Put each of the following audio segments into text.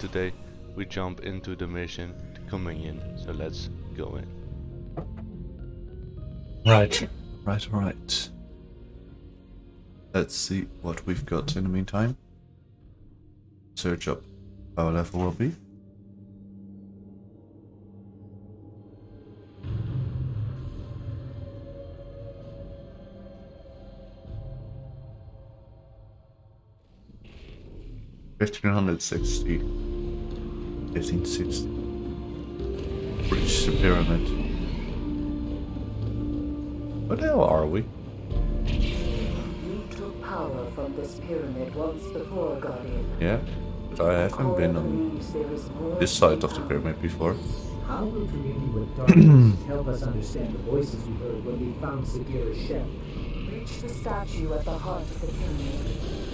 today we jump into the mission, the Communion. So let's go in. Right. Let's see what we've got in the meantime. Search up power level will be. $1560. Reach the pyramid. Where the hell are we? You took power from this pyramid once before, Guardian. Yeah, but I haven't been on this side of the pyramid before. How will communing with darkness help us understand the voices we heard when we found Sagira's shell? Reach the statue at the heart of the pyramid.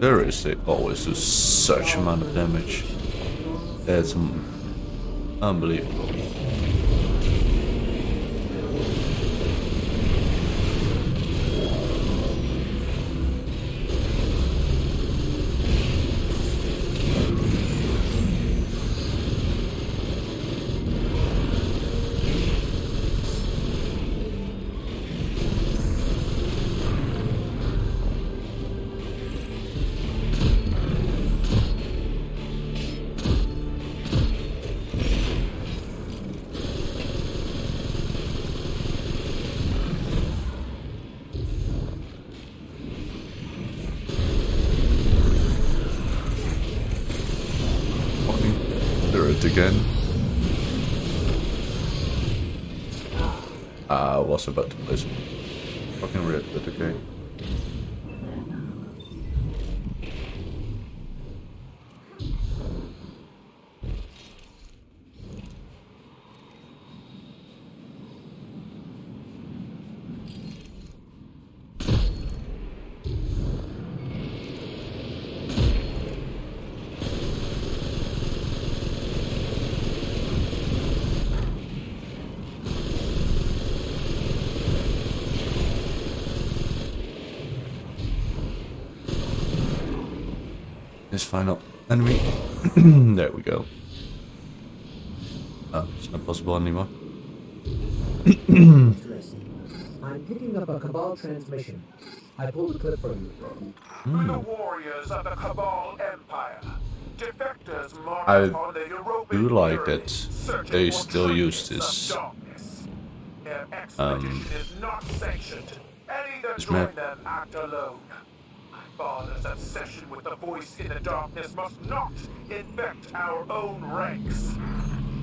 There is always such amount of damage. That's unbelievable. Again. I was about to place fucking red, but okay. Final enemy. There we go. It's not possible anymore. Interesting. I'm picking up a Cabal transmission. I pulled a clip from you. We're the warriors of the Cabal Empire. Defectors march on the European. I do like that they still use this. Their expedition is not sanctioned. Any that join them act alone. Father's obsession with the voice in the darkness must not infect our own ranks.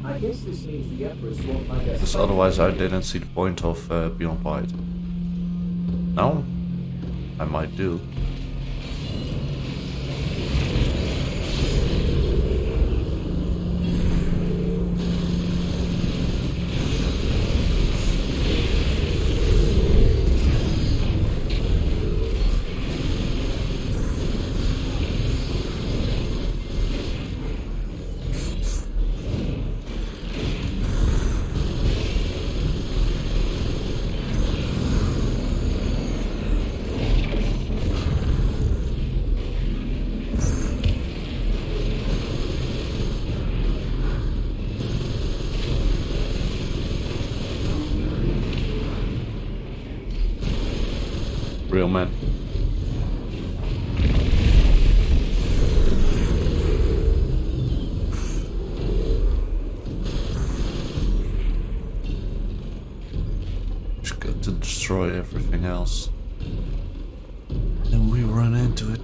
I guess this means the Empress won't find us. Because otherwise I didn't see the point of Beyond Light. Now I might do. Real man. Just got to destroy everything else. And we run into it.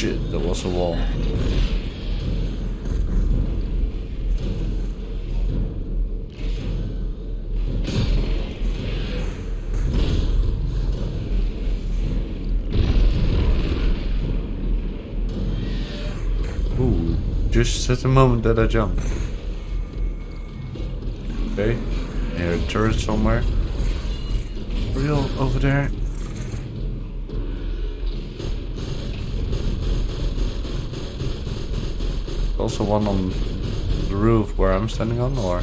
shit, that was a wall. Ooh, just at the moment that I jump. Okay, near a turret somewhere. Real over there. Also one on the roof where I'm standing on, or?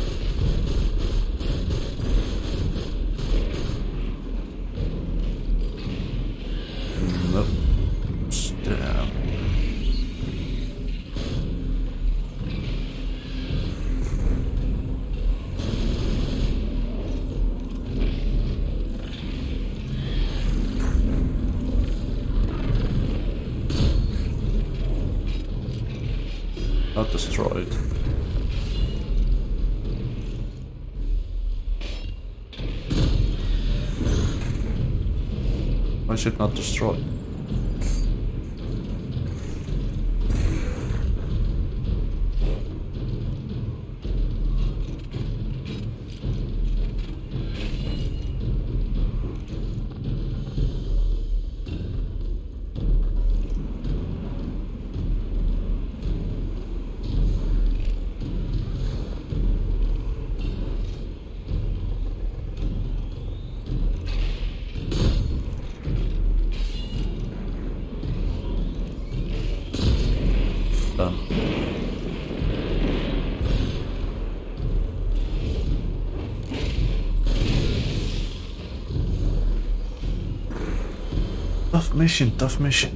Nope. It's down. Not destroyed. Why is it not destroyed? Mission, tough mission.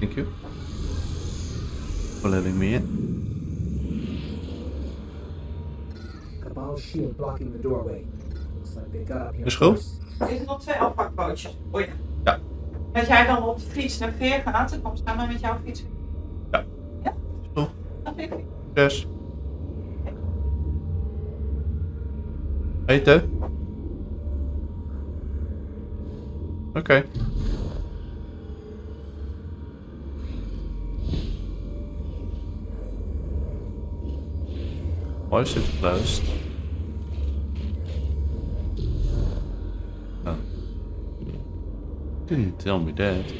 Thank you for letting me in. Cabal's shield blocking the doorway. Looks like they got up here. Is goed? Er zitten nog twee afpakbootjes. Oh ja. Ja. Als jij dan op de fiets naar Veer gaat, dan kom samen met jouw fiets. Ja. Ja? Is goed. Dat vind ik. Yes. Eten. Oké. Okay. Why is it closed? Oh. Didn't tell me that.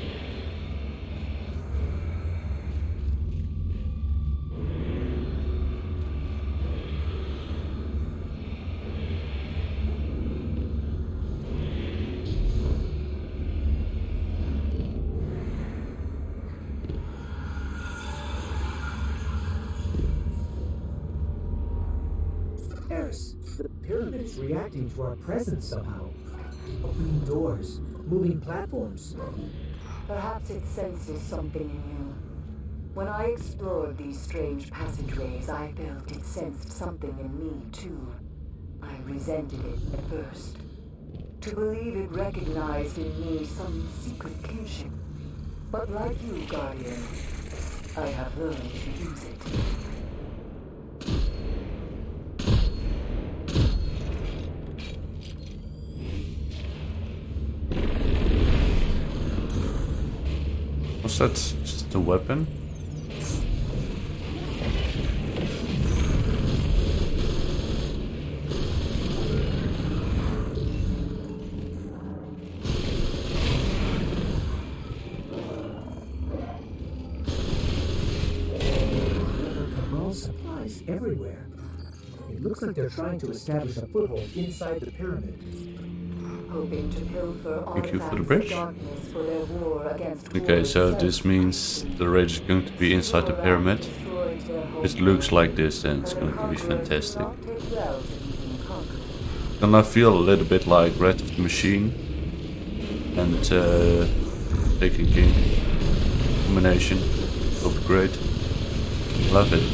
Reacting to our presence somehow. Opening doors, moving platforms. Perhaps it senses something in you. When I explored these strange passageways, I felt it sensed something in me too. I resented it at first. To believe it recognized in me some secret kinship. But like you, Guardian, I have learned to use it. That's just a weapon. Cabal supplies everywhere. It Looks like they're trying to establish a foothold inside the pyramid. Hoping to pilfer all the darkness for their war against war. Okay, so this means the raid is going to be inside the pyramid. It looks like this, then it's going to be fantastic. And I feel a little bit like Rat of the Machine and Taken King combination. It'll be great. Love it.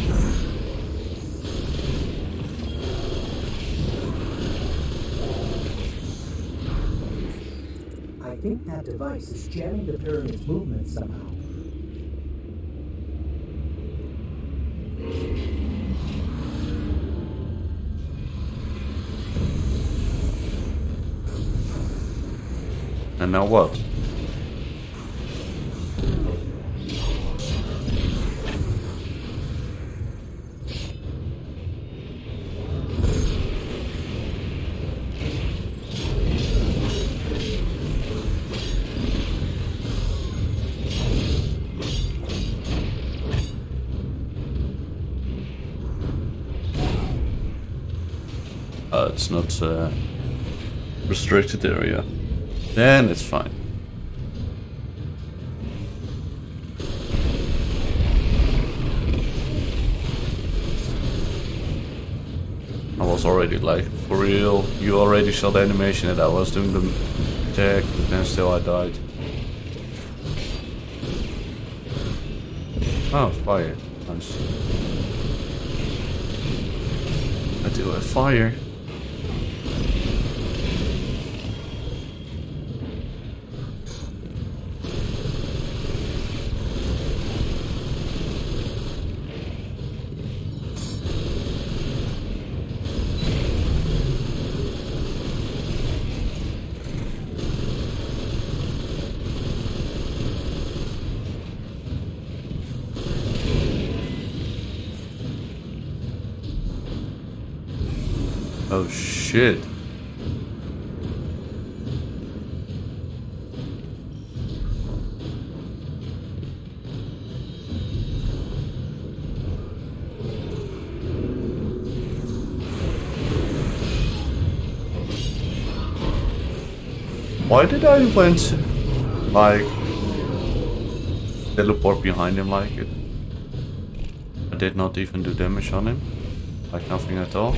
I think that device is jamming the pyramid's movement somehow. And now what? It's not a restricted area, then it's fine. I was already like, for real, you already saw the animation that I was doing the attack, but then still I died. Oh, fire. Nice. I do have fire. Oh shit. Why did I went like teleport behind him like it? I did not even do damage on him. Like nothing at all.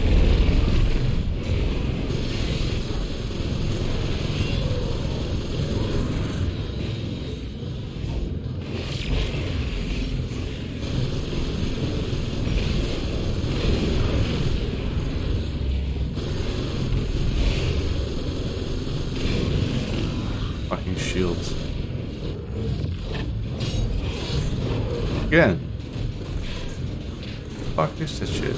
Shields again. Fuck is this shit.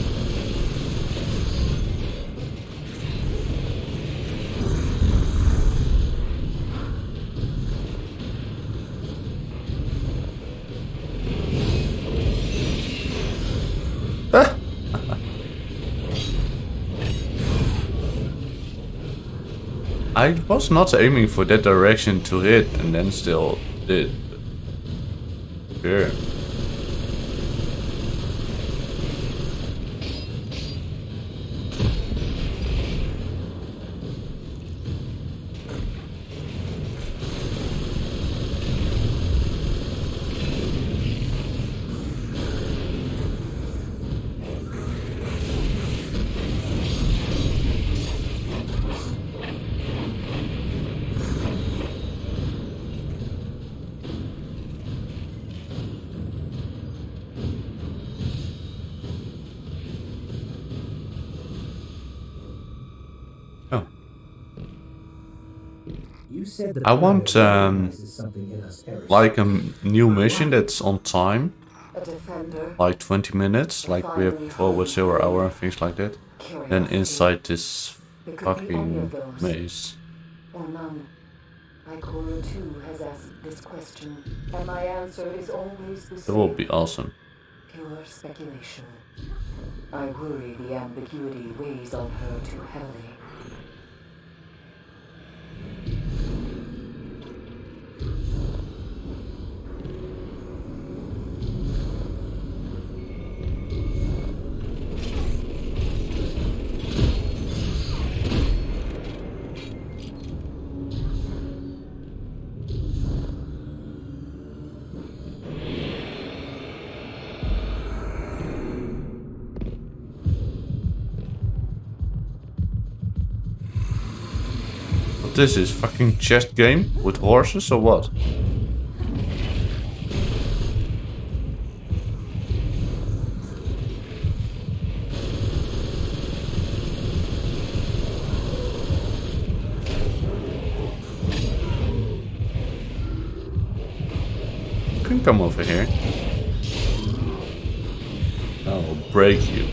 I was not aiming for that direction to hit, and then still did. Here. I want like a new mission that's on time, like 20 minutes, like we have before with Silver Hour and things like that. Then inside this fucking maze. That will be awesome. Pure speculation. I worry the ambiguity weighs on her too heavily. What is this? Fucking chess game with horses or what? You can come over here. I'll break you.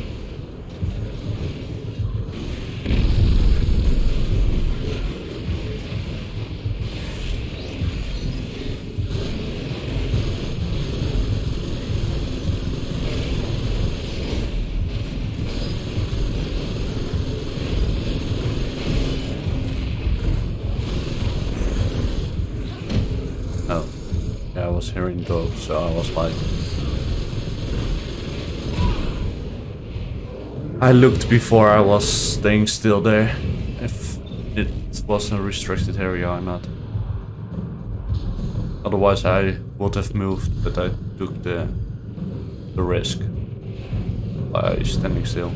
Hearing dogs, so I was like, I looked before I was staying still there. If it was a restricted area, I'm not. Otherwise, I would have moved, but I took the risk by standing still.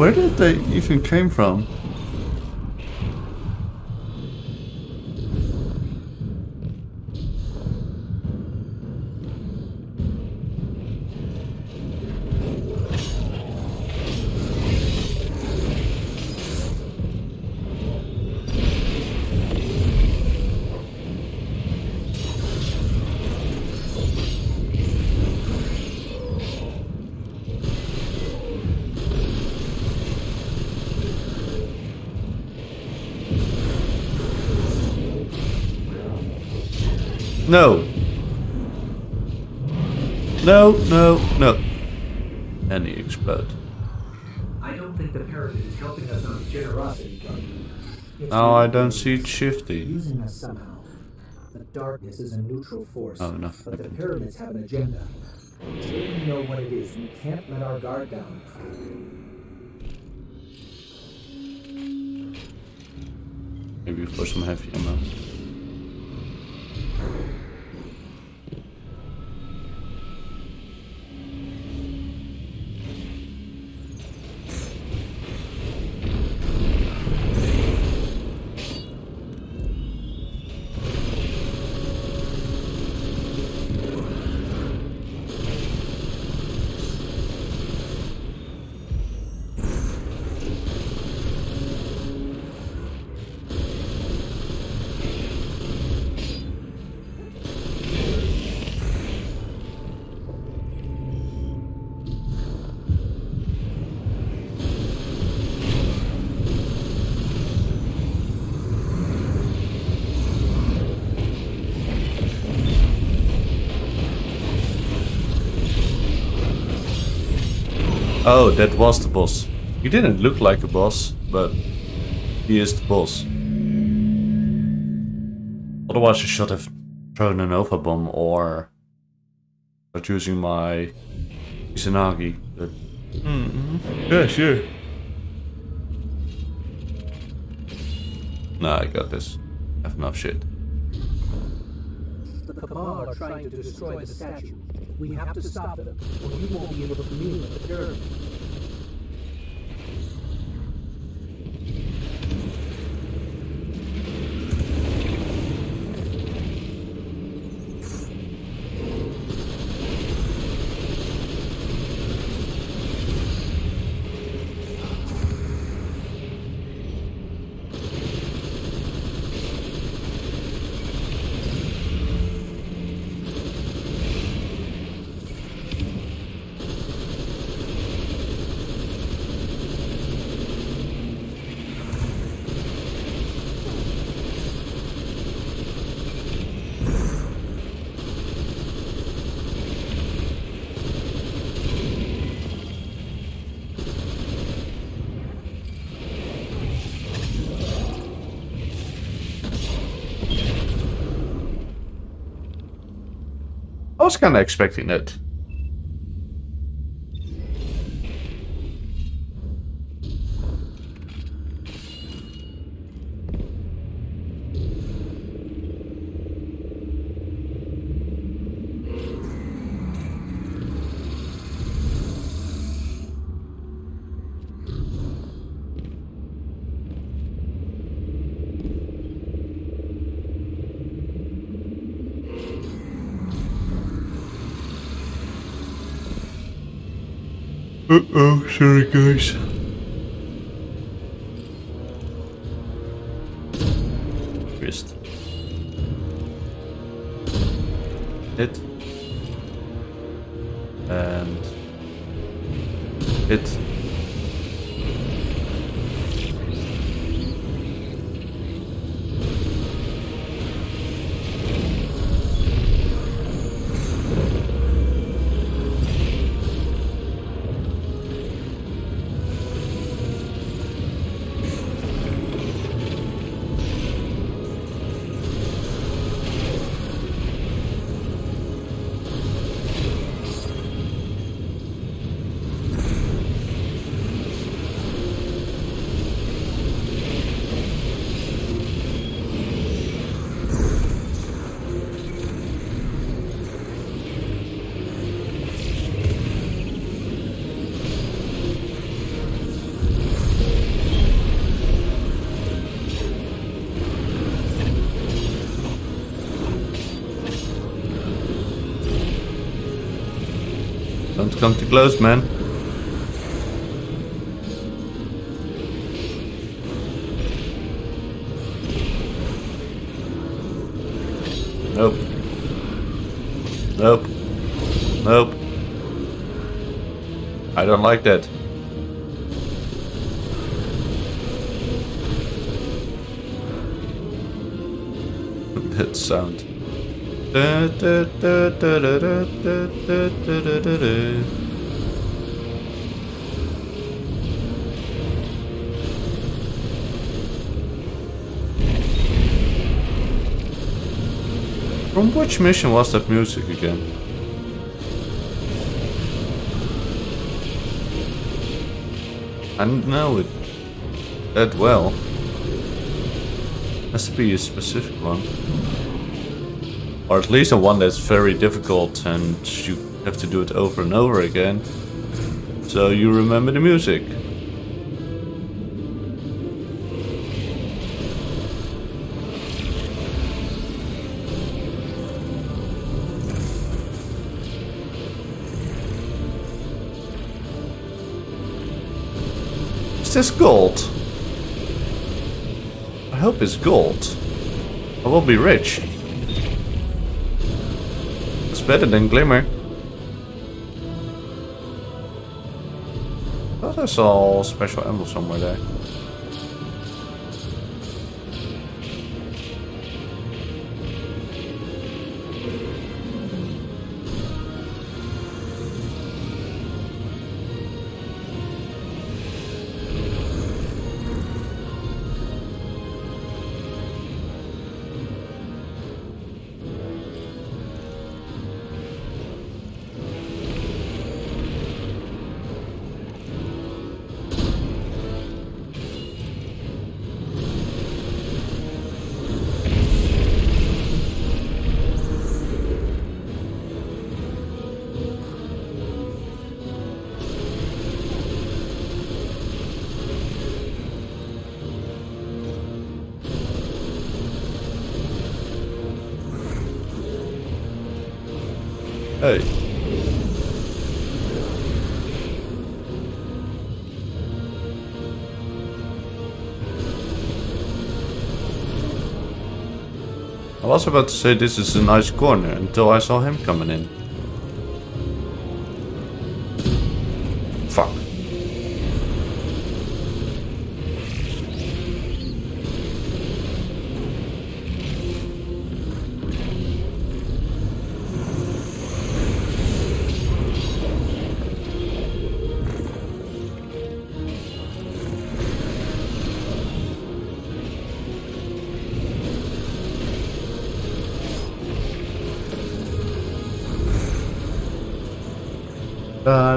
Where did they even came from? No. No, no, no. And he explodes. I don't think the parrot is helping us on generosity, Guardian. No, I don't see Shifty. Using us somehow. The darkness is a neutral force. Oh, no. But the pyramids have an agenda. Until we know what it is, we can't let our guard down. Maybe for some heavy ammo. Oh, that was the boss. He didn't look like a boss, but he is the boss. Otherwise, I should have thrown an Nova Bomb or start using my Izanagi. But... yeah, sure. Nah, I got this. I have enough shit. The Cabal are trying to destroy the statue. We have to stop them, or you won't be able to commune with the pyramid. I was kind of expecting it. Uh-oh, sorry guys. Wist. Hit. And... hit. Don't come too close, man. Nope. Nope. Nope. I don't like that. That sound. From which mission was that music again? I don't know it that well. Has to be a specific one. Or at least a one that's very difficult and you have to do it over and over again. So you remember the music. Is this gold? I hope it's gold. I will be rich. Better than Glimmer. I thought I saw special ammo somewhere there. Hey. I was about to say this is a nice corner until I saw him coming in. Fuck. La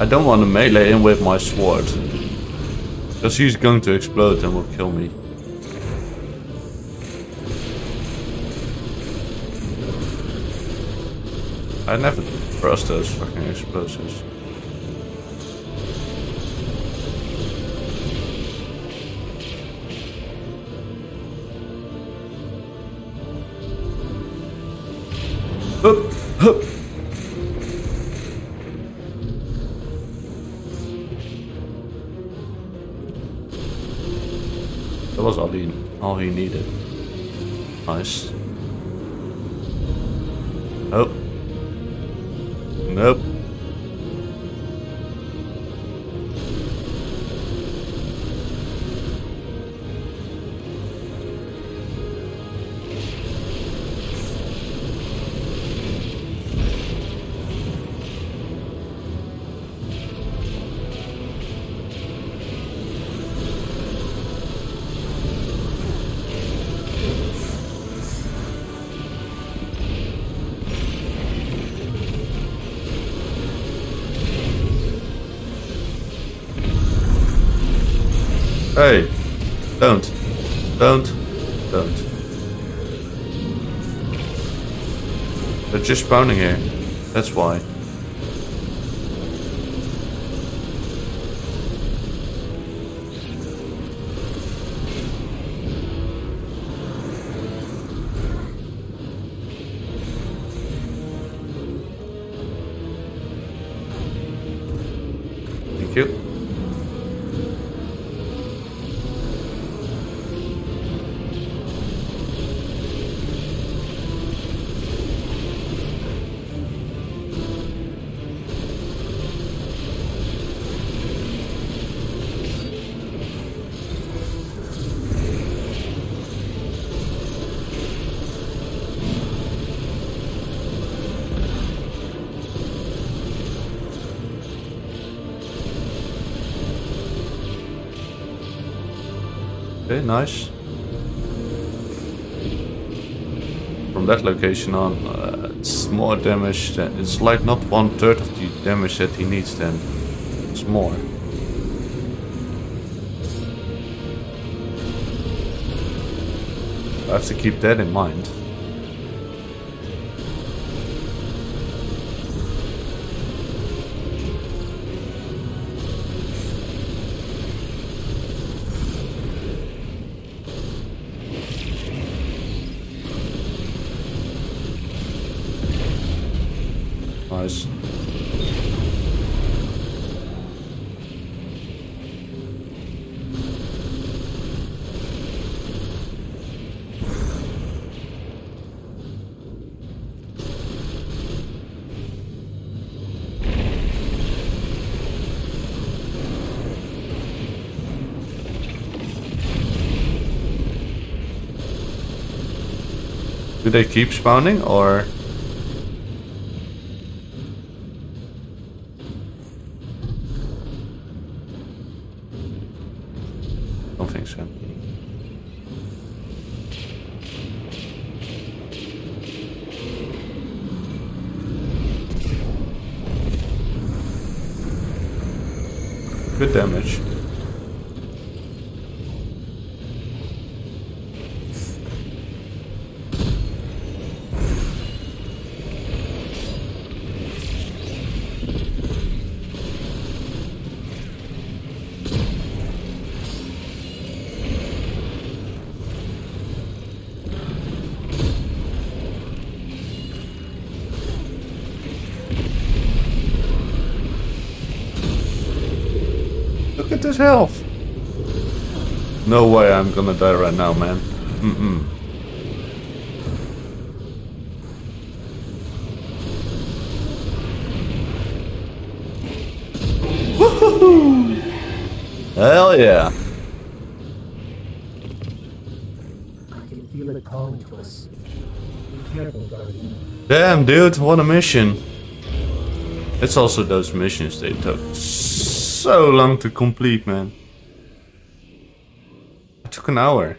I don't want to melee him with my sword, because he's going to explode and will kill me. I never trust those fucking explosives. Hup, hup. That was all he needed. Nice. Oh. Nope. Hey, don't. They're just spawning here, that's why. Thank you. Okay, nice. From that location on, it's more damage than... It's like not 1/3 of the damage that he needs then. It's more. I have to keep that in mind. Do they keep spawning, or...? Don't think so. Good damage. His health. No way I'm gonna die right now, man. Woohoo! Hell yeah. I can feel it calling to us. Be careful, Guardian. Damn, dude, what a mission. It's also those missions they took so long to complete, man. It took an hour.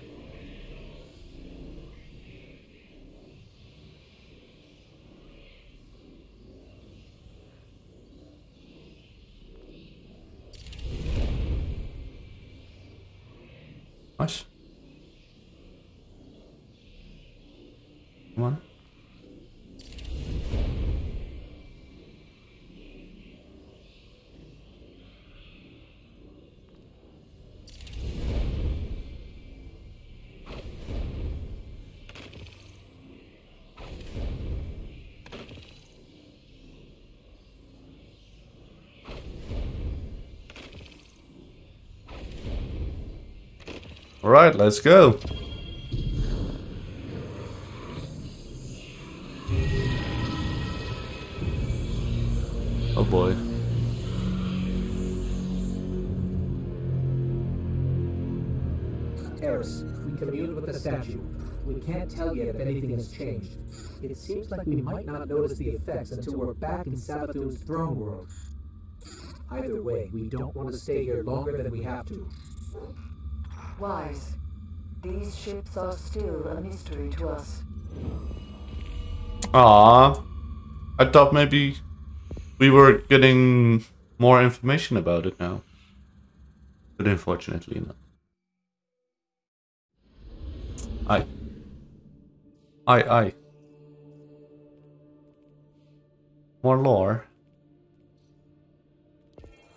Alright, let's go. Oh boy. Eris, we communed with the statue. We can't tell yet if anything has changed. It seems like we might not notice the effects until we're back in Savathun's throne world. Either way, we don't want to stay here longer than we have to. Wise. These ships are still a mystery to us. Aww. I thought maybe we were getting more information about it now. But unfortunately not. Aye. More lore. Oh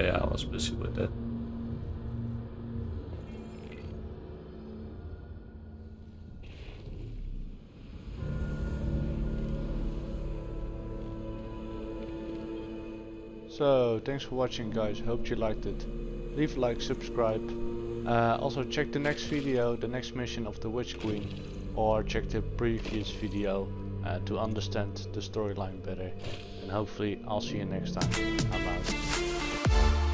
yeah, I was busy with that. So, thanks for watching guys, hope you liked it. Leave a like, subscribe. Also check the next video, the next mission of the Witch Queen. Or check the previous video to understand the storyline better. And hopefully I'll see you next time. I'm out.